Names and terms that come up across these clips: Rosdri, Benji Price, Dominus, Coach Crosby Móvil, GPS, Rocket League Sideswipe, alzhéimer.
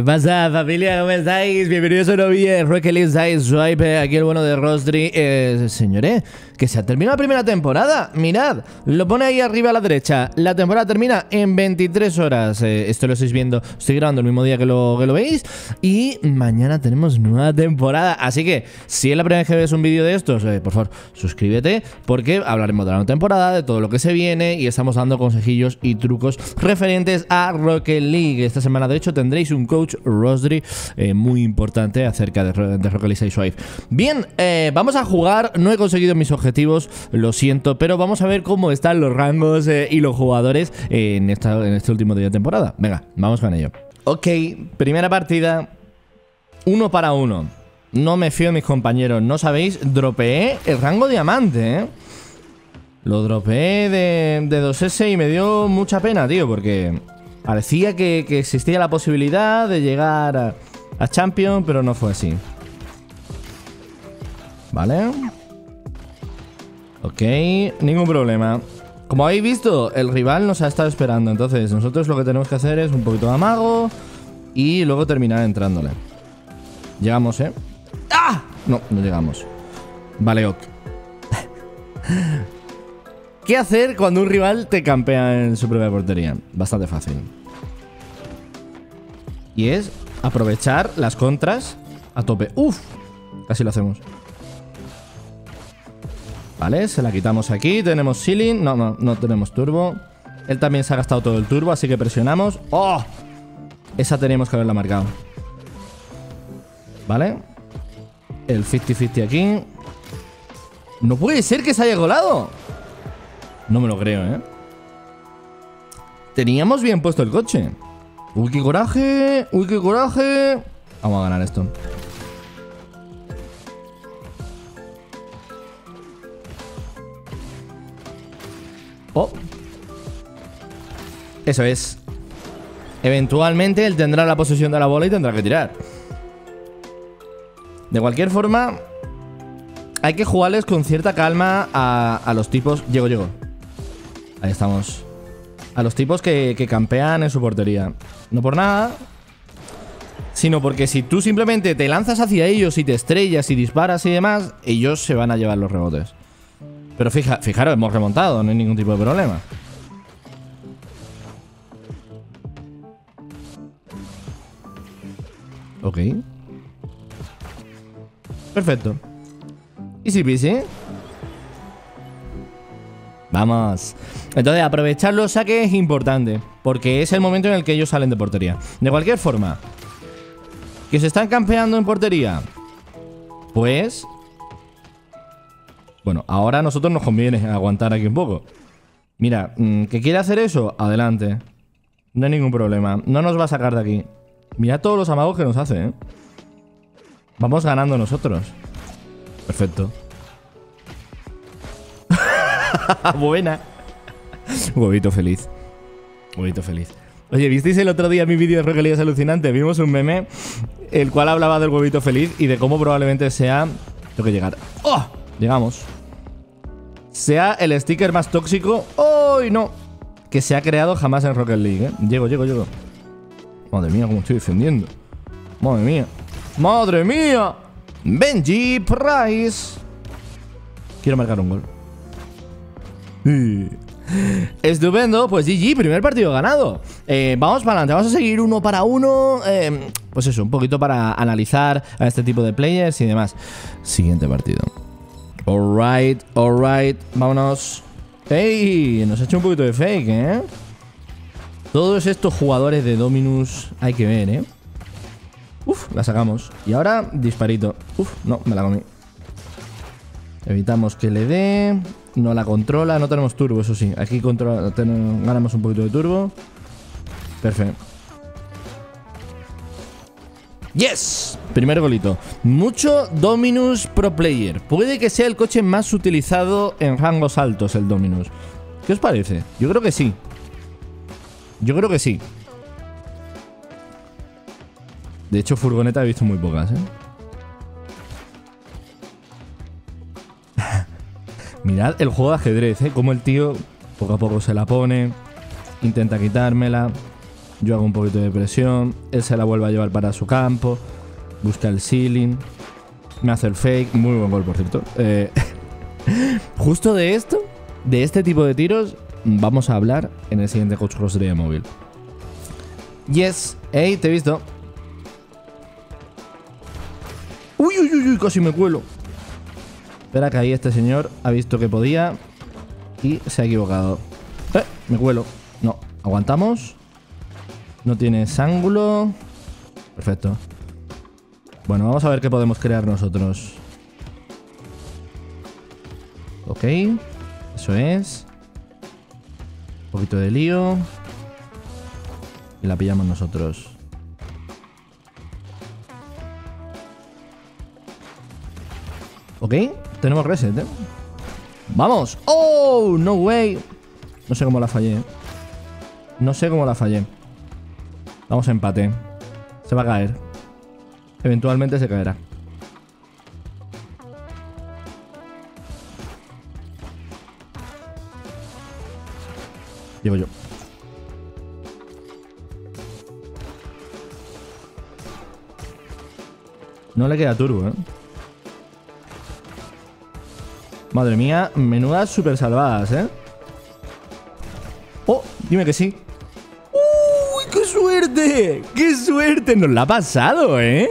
¿Qué pasa, familia? ¿Cómo estáis? Bienvenidos a un nuevo vídeo de Rocket League Sideswipe. Aquí el bueno de Rosdri. Señores, que se ha terminado la primera temporada. Mirad, lo pone ahí arriba a la derecha. La temporada termina en 23 horas. Esto lo estáis viendo. Estoy grabando el mismo día que lo veis. Y mañana tenemos nueva temporada. Así que, si es la primera vez que ves un vídeo de estos, por favor, suscríbete. Porque hablaremos de la nueva temporada, de todo lo que se viene. Y estamos dando consejillos y trucos referentes a Rocket League. Esta semana, de hecho, tendréis un Coach Rosdri muy importante acerca de Rocket League Sideswipe. Bien, vamos a jugar. No he conseguido mis objetivos, lo siento, pero vamos a ver cómo están los rangos y los jugadores en este último día de temporada. Venga, vamos con ello. Ok, primera partida. 1 para 1. No me fío de mis compañeros, no sabéis. Dropeé el rango diamante, ¿eh? Lo dropeé de 2S y me dio mucha pena, tío, porque parecía que existía la posibilidad de llegar a Champions, pero no fue así. Vale. Ok, ningún problema. Como habéis visto, el rival nos ha estado esperando. Entonces, nosotros lo que tenemos que hacer es un poquito de amago y luego terminar entrándole. Llegamos, ¿eh? ¡Ah! No, no llegamos. Vale, ok. ¿Qué hacer cuando un rival te campea en su propia portería? Bastante fácil. Y es aprovechar las contras a tope. ¡Uf! Casi lo hacemos. Vale, se la quitamos aquí. Tenemos ceiling. No, no, no tenemos turbo. Él también se ha gastado todo el turbo, así que presionamos. ¡Oh! Esa teníamos que haberla marcado. Vale. El 50-50 aquí. ¡No puede ser que se haya colado! No me lo creo, ¿eh? Teníamos bien puesto el coche. ¡Uy, qué coraje! ¡Uy, qué coraje! Vamos a ganar esto. ¡Oh! Eso es. Eventualmente él tendrá la posesión de la bola y tendrá que tirar. De cualquier forma, hay que jugarles con cierta calma a los tipos. Llego, llego. Ahí estamos. A los tipos que campean en su portería. No por nada, sino porque si tú simplemente te lanzas hacia ellos y te estrellas y disparas y demás, ellos se van a llevar los rebotes. Pero fijaros, hemos remontado, no hay ningún tipo de problema. Ok. Perfecto. Easy peasy. Vamos. Entonces, aprovechar los saques es importante, porque es el momento en el que ellos salen de portería. De cualquier forma, que se están campeando en portería, pues, bueno, ahora a nosotros nos conviene aguantar aquí un poco. Mira, ¿que quiere hacer eso? Adelante. No hay ningún problema. No nos va a sacar de aquí. Mira todos los amagos que nos hace, ¿eh? Vamos ganando nosotros. Perfecto. Buena. Huevito feliz. Huevito feliz. Oye, ¿visteis el otro día mi vídeo de Rocket League? Es alucinante. Vimos un meme, el cual hablaba del huevito feliz y de cómo probablemente sea lo que llegar. ¡Oh! Llegamos. Sea el sticker más tóxico. ¡Oh! No. Que se ha creado jamás en Rocket League, ¿eh? Llego, llego, llego. Madre mía, cómo estoy defendiendo. Madre mía. ¡Madre mía! Benji Price. Quiero marcar un gol. Estupendo, pues GG, primer partido ganado. Vamos para adelante, vamos a seguir 1 para 1. Pues eso, un poquito para analizar a este tipo de players y demás. Siguiente partido. Alright, alright, vámonos. ¡Ey! Nos ha hecho un poquito de fake, ¿eh? Todos estos jugadores de Dominus hay que ver, ¿eh? Uf, la sacamos. Y ahora, disparito. Uf, no, me la comí. Evitamos que le dé. No la controla, no tenemos turbo, eso sí. Aquí controla, ganamos un poquito de turbo. Perfecto. ¡Yes! Primer golito. Mucho Dominus Pro Player. Puede que sea el coche más utilizado en rangos altos, el Dominus. ¿Qué os parece? Yo creo que sí. Yo creo que sí. De hecho, furgoneta he visto muy pocas, ¿eh? Mirad el juego de ajedrez, ¿eh? Como el tío poco a poco se la pone. Intenta quitármela. Yo hago un poquito de presión. Él se la vuelve a llevar para su campo. Busca el ceiling. Me hace el fake. Muy buen gol, por cierto. Justo de esto, de este tipo de tiros, vamos a hablar en el siguiente Coach Crosby Móvil. Yes. Ey, te he visto. Uy, uy, uy, uy, casi me cuelo. Espera, que ahí este señor ha visto que podía y se ha equivocado. Me cuelo. No, aguantamos. No tienes ángulo. Perfecto. Bueno, vamos a ver qué podemos crear nosotros. Ok, eso es. Un poquito de lío. Y la pillamos nosotros. Ok, tenemos reset, ¿eh? ¡Vamos! ¡Oh! ¡No way! No sé cómo la fallé. No sé cómo la fallé. Vamos a empate. Se va a caer. Eventualmente se caerá. Llego yo. No le queda turbo, ¿eh? Madre mía, menudas super salvadas, ¿eh? Oh, dime que sí. ¡Uy, qué suerte! ¡Qué suerte! Nos la ha pasado, ¿eh?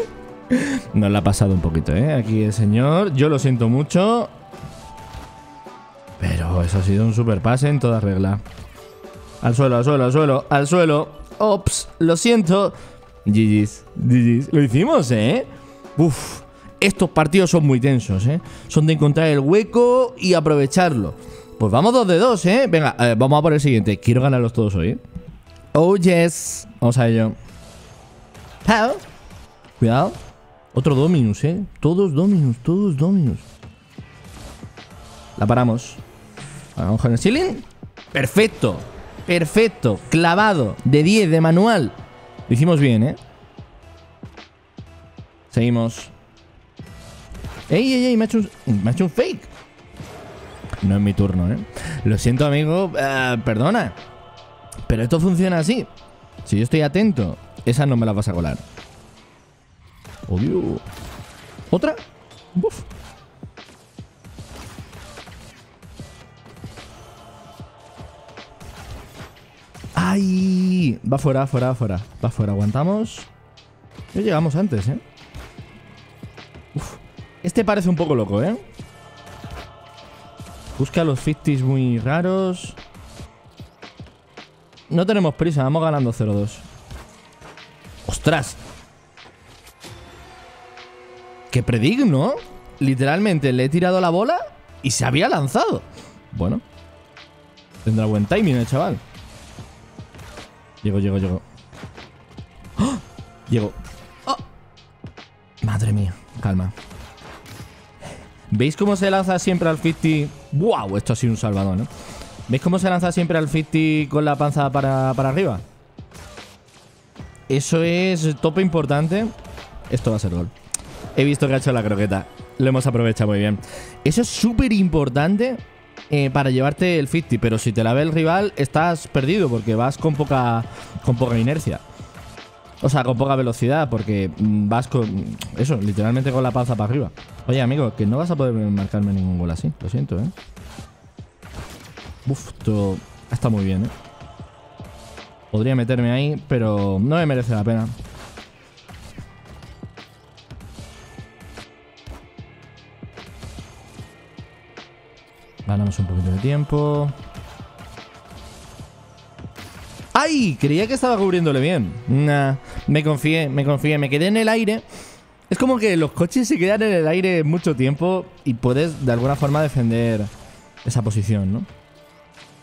Nos la ha pasado un poquito, ¿eh? Aquí el señor. Yo lo siento mucho. Pero eso ha sido un super pase en toda regla. Al suelo, al suelo, al suelo, al suelo. Ops, lo siento. GG's, GG's. Lo hicimos, ¿eh? Uf. Estos partidos son muy tensos, ¿eh? Son de encontrar el hueco y aprovecharlo. Pues vamos 2 de 2, ¿eh? Venga, a ver, vamos a por el siguiente. Quiero ganarlos todos hoy, ¿eh? Oh, yes. Vamos a ello. Cuidado. Otro Dominus, ¿eh? Todos Dominus, todos Dominus. La paramos. Vamos con el ceiling. Perfecto. Perfecto. Clavado. De 10, de manual. Lo hicimos bien, ¿eh? Seguimos. ¡Ey, ey, ey! Me ha hecho un fake. No es mi turno, ¿eh? Lo siento, amigo. Perdona. Pero esto funciona así. Si yo estoy atento, esa no me la vas a colar. ¡Odio! ¿Otra? ¡Buf! ¡Ay! Va fuera, fuera, fuera. Va fuera. Aguantamos. Ya llegamos antes, ¿eh? Uf. Este parece un poco loco, ¿eh? Busca los 50s muy raros. No tenemos prisa, vamos ganando 0-2. ¡Ostras! ¡Qué predigno! Literalmente le he tirado la bola y se había lanzado. Bueno. Tendrá buen timing el chaval. Llego, llego, llego. ¡Oh! Llego. ¡Oh! Madre mía, calma. ¿Veis cómo se lanza siempre al 50? ¡Wow! Esto ha sido un salvador, ¿no? ¿Veis cómo se lanza siempre al 50 con la panza para arriba? Eso es tope importante. Esto va a ser gol. He visto que ha hecho la croqueta. Lo hemos aprovechado muy bien. Eso es súper importante para llevarte el 50. Pero si te la ve el rival, estás perdido porque vas con poca inercia. O sea, con poca velocidad, porque vas con... Eso, literalmente con la panza para arriba. Oye, amigo, que no vas a poder marcarme ningún gol así. Lo siento, ¿eh? Uf, esto está muy bien, ¿eh? Podría meterme ahí, pero no me merece la pena. Ganamos un poquito de tiempo. ¡Ay! Creía que estaba cubriéndole bien. Nah, me confié, me confié. Me quedé en el aire. Es como que los coches se quedan en el aire mucho tiempo y puedes de alguna forma defender esa posición, ¿no?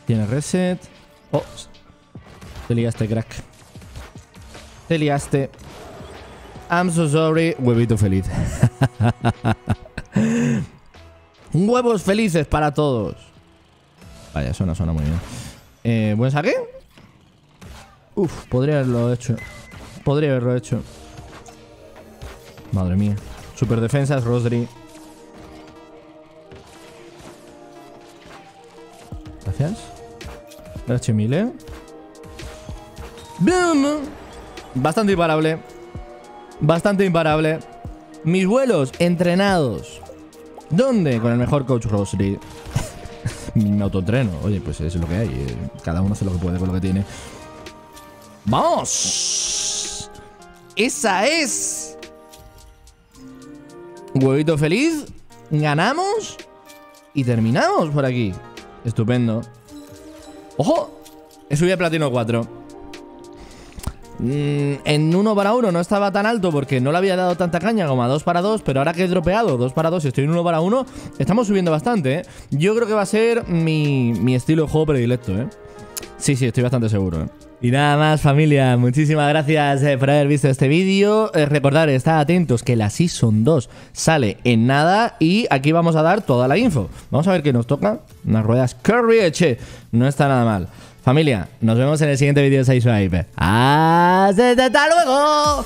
Tiene reset. ¡Oh! Te liaste, crack. Te liaste. I'm so sorry. Huevito feliz. ¡Huevos felices para todos! Vaya, suena muy bien. ¿Buen saque? Uf, podría haberlo hecho. Podría haberlo hecho. Madre mía. Super defensas, Rosdri. Gracias. H1000, ¿eh? Boom. Bastante imparable. Bastante imparable. Mis vuelos entrenados. ¿Dónde? Con el mejor coach Rosdri. Me autoentreno. Oye, pues eso es lo que hay. Cada uno hace lo que puede con lo que tiene. ¡Vamos! ¡Esa es! Huevito feliz. Ganamos. Y terminamos por aquí. Estupendo. ¡Ojo! He subido a platino 4. En 1 para 1 no estaba tan alto porque no le había dado tanta caña como a 2 para 2. Pero ahora que he dropeado 2 para 2 y estoy en 1 para 1, estamos subiendo bastante, ¿eh? Yo creo que va a ser mi estilo de juego predilecto, ¿eh? Sí, estoy bastante seguro, ¿eh? Y nada más, familia, muchísimas gracias por haber visto este vídeo. Recordad, estad atentos que la Season 2 sale en nada y aquí vamos a dar toda la info. Vamos a ver qué nos toca. Unas ruedas Curry, che. No está nada mal. Familia, nos vemos en el siguiente vídeo de Sideswipe. ¡Hasta luego!